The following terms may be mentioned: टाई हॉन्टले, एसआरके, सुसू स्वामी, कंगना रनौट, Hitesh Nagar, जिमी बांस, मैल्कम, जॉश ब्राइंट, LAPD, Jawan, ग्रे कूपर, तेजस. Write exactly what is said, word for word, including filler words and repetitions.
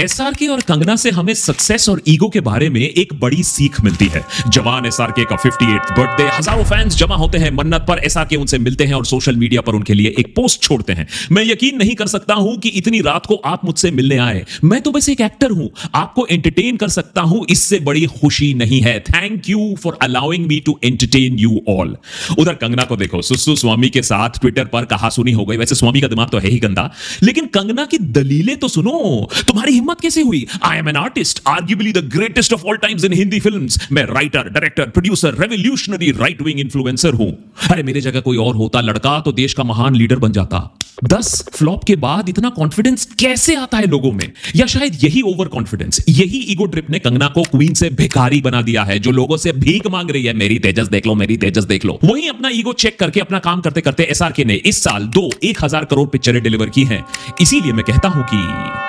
एसआरके और कंगना से हमें सक्सेस और ईगो के बारे में एक बड़ी सीख मिलती है। जवान एसआरके का अट्ठावन बर्थडे, हजारों फैंस जमा होते हैं मन्नत पर। एसआरके उनसे मिलते हैं और सोशल मीडिया पर उनके लिए एक पोस्ट छोड़ते हैं। मैं यकीन नहीं कर सकता हूं कि इतनी रात को आप मुझसे मिलने आए। मैं तो बस एक एक्टर हूं, आपको एंटरटेन कर सकता हूं, इससे बड़ी खुशी नहीं है। Thank you for allowing me to entertain you all. उधर कंगना को देखो, सुसू स्वामी के साथ ट्विटर पर कहासुनी हो गई। वैसे स्वामी का दिमाग तो है ही गंदा, लेकिन कंगना की दलीलें तो सुनो। तुम्हारी हिम्मत कैसे हुई? I am an artist, arguably the greatest of all times in Hindi films. मैं writer, director, producer, revolutionary right wing influencer हूं। अरे मेरे जगह कोई और होता लड़का तो देश का महान लीडर बन जाता। दस फ्लॉप के बाद इतना कॉन्फिडेंस कैसे आता है लोगों में? या शायद यही ओवर कॉन्फिडेंस, यही ईगो ट्रिप ने कंगना को क्वीन से भिखारी बना दिया है, जो लोगों से भीख मांग रही है, मेरी तेजस देख लो, मेरी तेजस देख लो। वहीं अपना ईगो चेक करके अपना काम करते करते एसआरके ने इस साल दो एक हजार करोड़ पिक्चरें डिलीवर की हैं। इसीलिए मैं कहता हूं कि